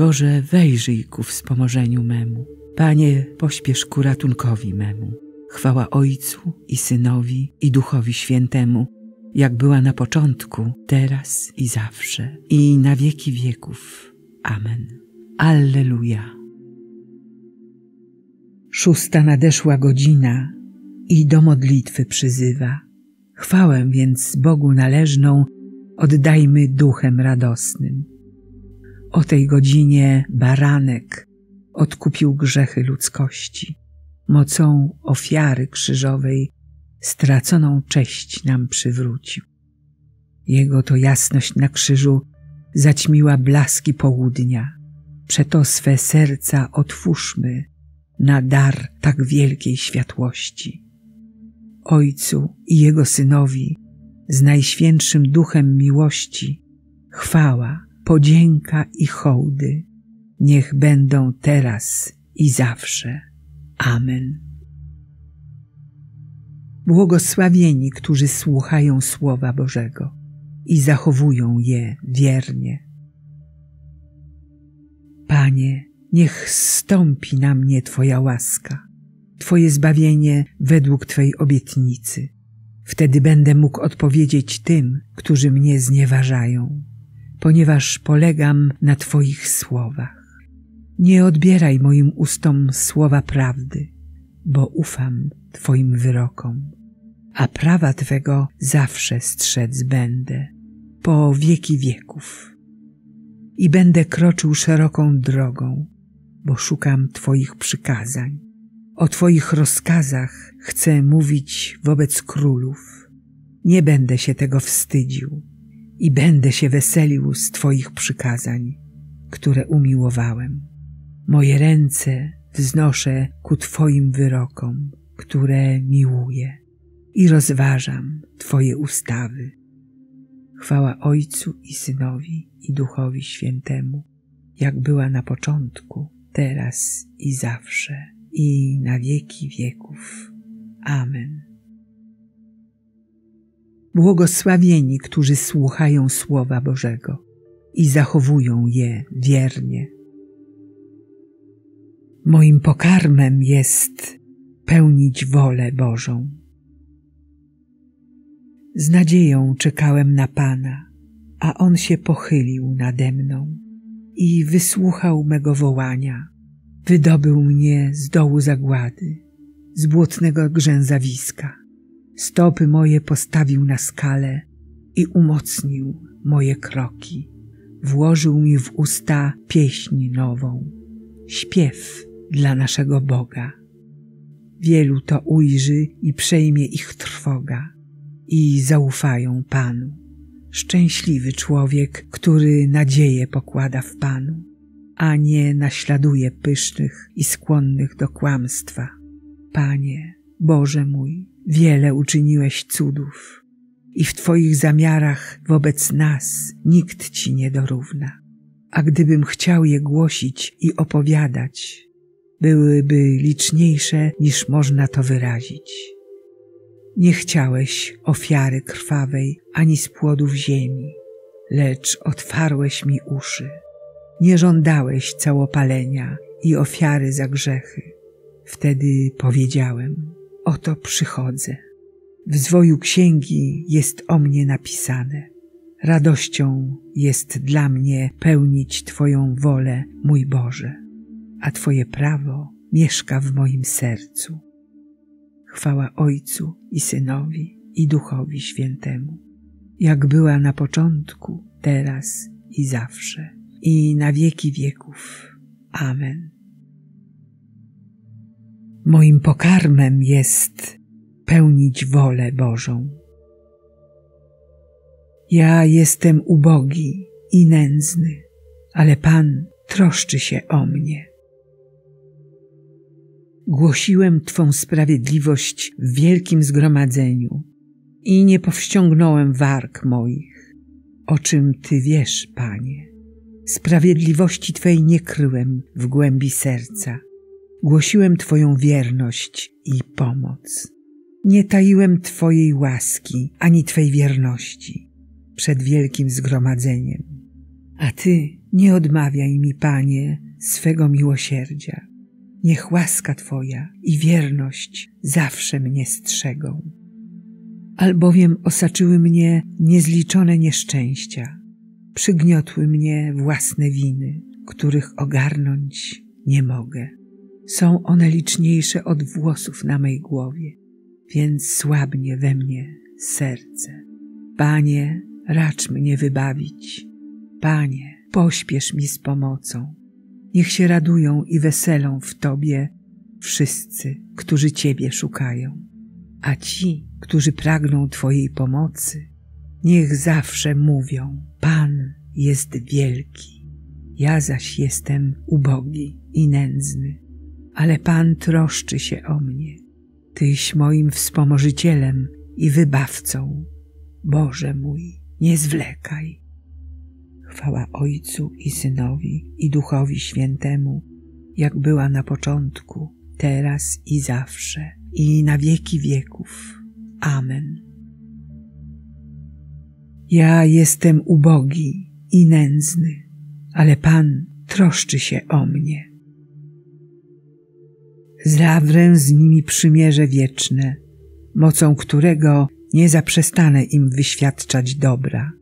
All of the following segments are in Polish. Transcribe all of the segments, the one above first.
Boże, wejrzyj ku wspomożeniu memu. Panie, pośpiesz ku ratunkowi memu. Chwała Ojcu i Synowi, i Duchowi Świętemu, jak była na początku, teraz i zawsze, i na wieki wieków. Amen. Alleluja. 6. Nadeszła godzina i do modlitwy przyzywa. Chwałę więc Bogu należną oddajmy duchem radosnym. O tej godzinie Baranek odkupił grzechy ludzkości. Mocą ofiary krzyżowej straconą cześć nam przywrócił. Jego to jasność na krzyżu zaćmiła blaski południa. Przeto swe serca otwórzmy na dar tak wielkiej światłości. Ojcu i Jego Synowi z Najświętszym Duchem miłości chwała, podzięka i hołdy niech będą teraz i zawsze. Amen. Błogosławieni, którzy słuchają Słowa Bożego i zachowują je wiernie. Panie, niech zstąpi na mnie Twoja łaska, Twoje zbawienie według Twojej obietnicy. Wtedy będę mógł odpowiedzieć tym, którzy mnie znieważają, ponieważ polegam na Twoich słowach. Nie odbieraj moim ustom słowa prawdy, bo ufam Twoim wyrokom, a prawa Twego zawsze strzec będę, po wieki wieków. I będę kroczył szeroką drogą, bo szukam Twoich przykazań. O Twoich rozkazach chcę mówić wobec królów. Nie będę się tego wstydził i będę się weselił z Twoich przykazań, które umiłowałem. Moje ręce wznoszę ku Twoim wyrokom, które miłuję, i rozważam Twoje ustawy. Chwała Ojcu i Synowi, i Duchowi Świętemu, jak była na początku, teraz i zawsze, i na wieki wieków. Amen. Błogosławieni, którzy słuchają Słowa Bożego i zachowują je wiernie. Moim pokarmem jest pełnić wolę Bożą. Z nadzieją czekałem na Pana, a On się pochylił nade mną i wysłuchał mego wołania. Wydobył mnie z dołu zagłady, z błotnego grzęzawiska. Stopy moje postawił na skale i umocnił moje kroki. Włożył mi w usta pieśń nową, śpiew dla naszego Boga. Wielu to ujrzy i przejmie ich trwoga i zaufają Panu. Szczęśliwy człowiek, który nadzieję pokłada w Panu, a nie naśladuje pysznych i skłonnych do kłamstwa. Panie, Boże mój, wiele uczyniłeś cudów i w Twoich zamiarach wobec nas nikt Ci nie dorówna. A gdybym chciał je głosić i opowiadać, byłyby liczniejsze niż można to wyrazić. Nie chciałeś ofiary krwawej ani z płodów ziemi, lecz otwarłeś mi uszy. Nie żądałeś całopalenia i ofiary za grzechy. Wtedy powiedziałem: oto przychodzę. W zwoju księgi jest o mnie napisane. Radością jest dla mnie pełnić Twoją wolę, mój Boże, a Twoje prawo mieszka w moim sercu. Chwała Ojcu i Synowi, i Duchowi Świętemu, jak była na początku, teraz i zawsze, i na wieki wieków. Amen. Moim pokarmem jest pełnić wolę Bożą. Ja jestem ubogi i nędzny, ale Pan troszczy się o mnie. Głosiłem Twą sprawiedliwość w wielkim zgromadzeniu i nie powściągnąłem warg moich, o czym Ty wiesz, Panie. Sprawiedliwości Twej nie kryłem w głębi serca. Głosiłem Twoją wierność i pomoc. Nie taiłem Twojej łaski ani Twej wierności przed wielkim zgromadzeniem, a Ty Nie odmawiaj mi, Panie, swego miłosierdzia. Niech łaska Twoja i wierność zawsze mnie strzegą. Albowiem osaczyły mnie niezliczone nieszczęścia, przygniotły mnie własne winy, których ogarnąć nie mogę. Są one liczniejsze od włosów na mej głowie, więc słabnie we mnie serce. Panie, racz mnie wybawić. Panie, pośpiesz mi z pomocą. Niech się radują i weselą w Tobie wszyscy, którzy Ciebie szukają. A ci, którzy pragną Twojej pomocy, niech zawsze mówią: Pan jest wielki, ja zaś jestem ubogi i nędzny, ale Pan troszczy się o mnie. Tyś moim wspomożycielem i wybawcą, Boże mój, nie zwlekaj. Chwała Ojcu i Synowi, i Duchowi Świętemu, jak była na początku, teraz i zawsze, i na wieki wieków. Amen. Ja jestem ubogi i nędzny, ale Pan troszczy się o mnie. Zawrę z nimi przymierze wieczne, mocą którego nie zaprzestanę im wyświadczać dobra.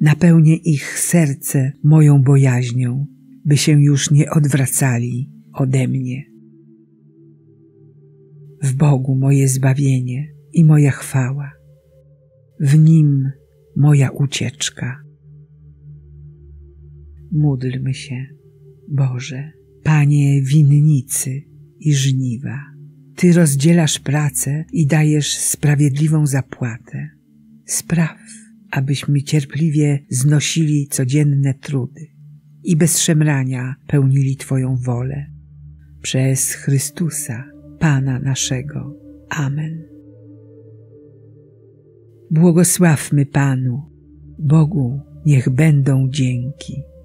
Napełnię ich serce moją bojaźnią, by się już nie odwracali ode mnie. W Bogu moje zbawienie i moja chwała, w Nim moja ucieczka. Módlmy się. Boże, Panie winnicy i żniwa, Ty rozdzielasz pracę i dajesz sprawiedliwą zapłatę. Spraw, abyśmy cierpliwie znosili codzienne trudy i bez szemrania pełnili Twoją wolę. Przez Chrystusa, Pana naszego. Amen. Błogosławmy Panu. Bogu niech będą dzięki.